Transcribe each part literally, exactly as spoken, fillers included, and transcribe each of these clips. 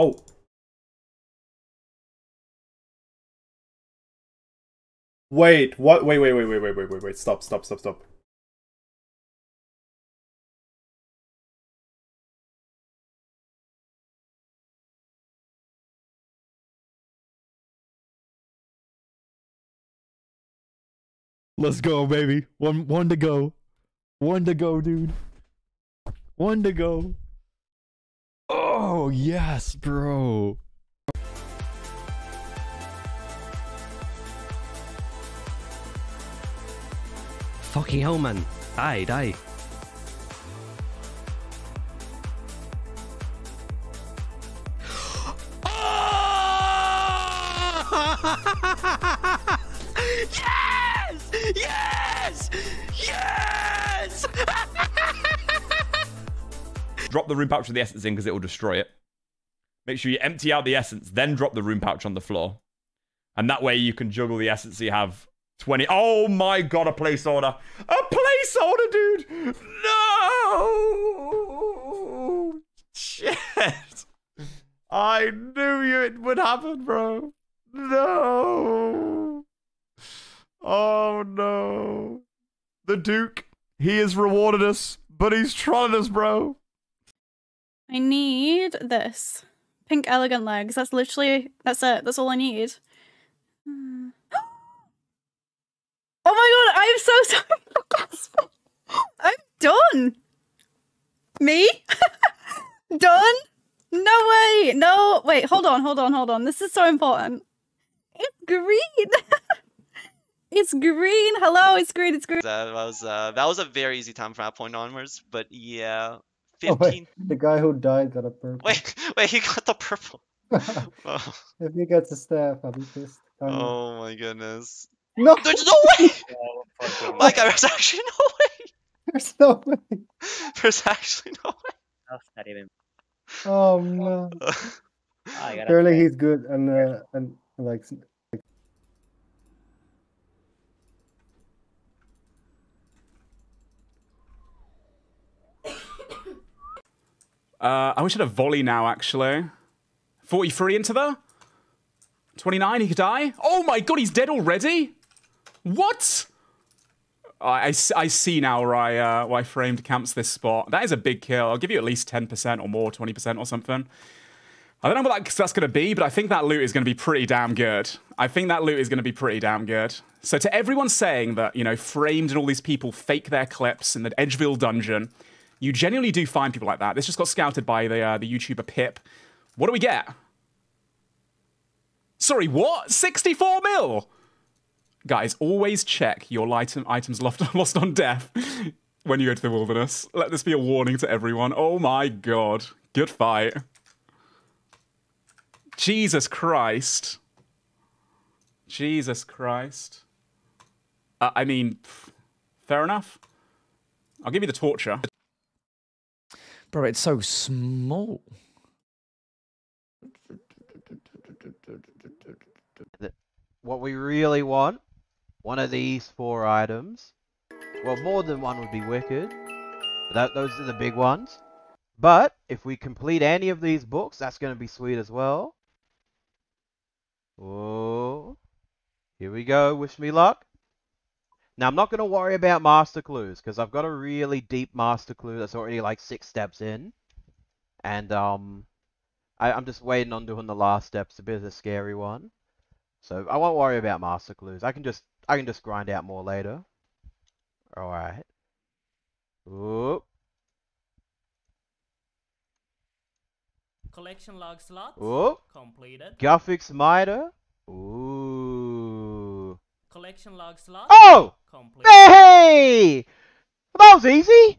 Oh. Wait, what? Wait, wait, wait, wait, wait, wait, wait, wait. Stop, stop, stop, stop. Let's go, baby. One, one to go. One to go, dude. One to go. Oh, yes, bro. Fucking hell, man. Die, die. Yes! Yes! Yes! Drop the rune pouch with the essence in because it will destroy it. Make sure you empty out the essence, then drop the rune pouch on the floor. And that way you can juggle the essence so you have... twenty. Oh my god, a place order. A place order, dude. No. Shit. I knew you it would happen, bro. No. Oh no. The Duke, he has rewarded us, but he's trolling us, bro. I need this. Pink elegant legs. That's literally, that's it. That's all I need. Hmm. Oh my god, I am so sorry for gospel. I'm done. Me? Done? No way. No, wait, hold on, hold on, hold on. This is so important. It's green. It's green. Hello, it's green, it's green. That was, uh, that was a very easy time from that point onwards, but yeah. fifteen. Oh, wait. The guy who died got a purple. Wait, wait, he got the purple. Oh. If he gets a staff, I'll be pissed. Time oh on. My goodness. No, there's no way! Yeah, like, there's actually no way! There's no way! There's actually no way! Oh, not even. Oh no. Oh, surely he's good and, uh, and like... Uh, I wish I had a volley now, actually. forty-three into the? twenty-nine, he could die? Oh my god, he's dead already? What? I, I, I see now why, uh, why Framed camps this spot. That is a big kill. I'll give you at least ten percent or more, twenty percent or something. I don't know what that, that's going to be, but I think that loot is going to be pretty damn good. I think that loot is going to be pretty damn good. So to everyone saying that, you know, Framed and all these people fake their clips in the Edgeville dungeon, you genuinely do find people like that. This just got scouted by the, uh, the YouTuber Pip. What do we get? Sorry, what? sixty-four mil? Guys, always check your item, items lost, lost on death when you go to the wilderness. Let this be a warning to everyone. Oh my god. Good fight. Jesus Christ. Jesus Christ. Uh, I mean, fair enough. I'll give you the torture. Bro, it's so small. What we really want, one of these four items. Well, more than one would be wicked. That, those are the big ones. But if we complete any of these books, that's going to be sweet as well. Oh, here we go. Wish me luck. Now, I'm not going to worry about master clues because I've got a really deep master clue that's already like six steps in. And um, I, I'm just waiting on doing the last steps. A bit of a scary one. So I won't worry about master clues. I can just I can just grind out more later. All right. Oop. Collection log slots. Oop. Completed. Guthix mitre. Ooh. Collection log slots. Oh. Completed. Hey! That was easy.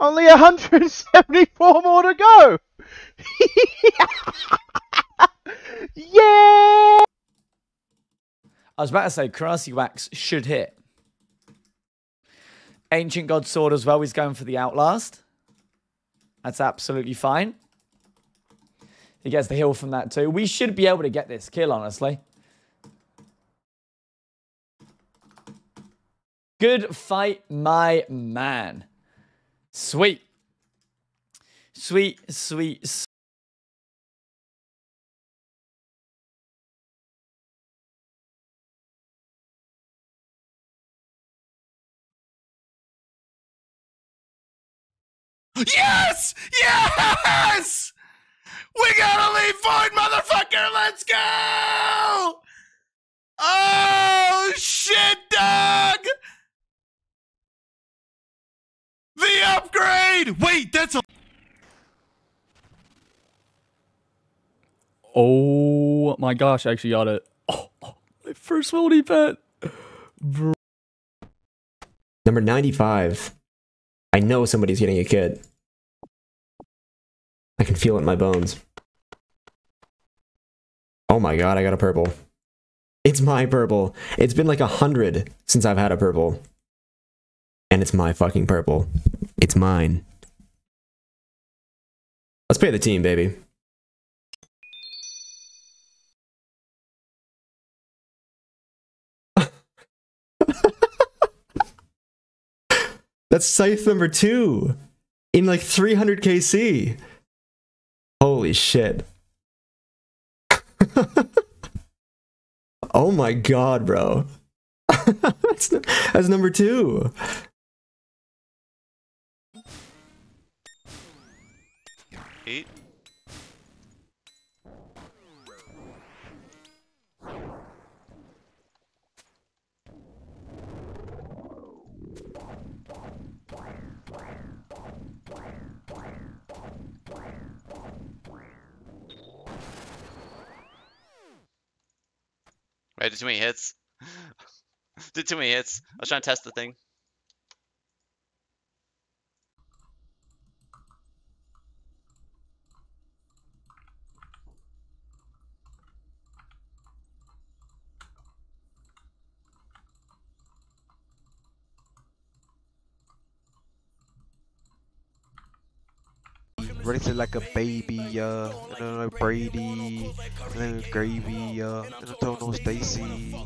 Only one hundred seventy-four more to go. Yeah. I was about to say, Crassi Wax should hit. Ancient God Sword as well. He's going for the Outlast. That's absolutely fine. He gets the heal from that too. We should be able to get this kill, honestly. Good fight, my man. Sweet. Sweet, sweet, sweet. Yes! Yes! We gotta leave void, motherfucker! Let's go! Oh, shit, dog! The upgrade! Wait, that's a... Oh, my gosh, I actually got it. Oh, my first Wildy pet. Bro. Number ninety-five. I know somebody's getting a kid. I can feel it in my bones. Oh my god, I got a purple. It's my purple. It's been like a hundred since I've had a purple. And it's my fucking purple. It's mine. Let's pay the team, baby. That's Scythe number two in like three hundred K C. Holy shit. Oh my god, bro. that's, that's number two. Eight. I did too many hits. Did too many hits. I was trying to test the thing. Race it like a baby, yeah. And then like Brady, and then Gravy, yeah. And I'm telling no Stacy. Bro,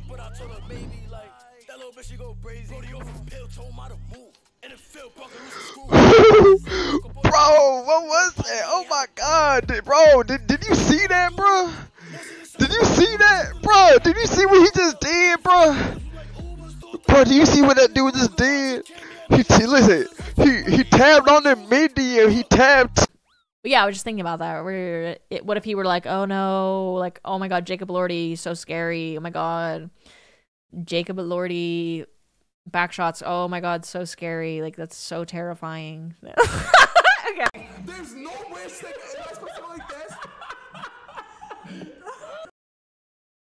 what was that? Oh my god, bro! Did did you see that, bro? Did you see that, bro? Did you see what he just did, bro? Bro, do you see what that dude just did? He t listen. He he tabbed on the mid-deal. He tabbed. Yeah, I was just thinking about that. Where it, what if he were like, oh no, like, oh my god, Jacob Lordy, so scary. Oh my god, Jacob Lordy, backshots. Oh my god, so scary. Like that's so terrifying. Okay. There's no way to like this.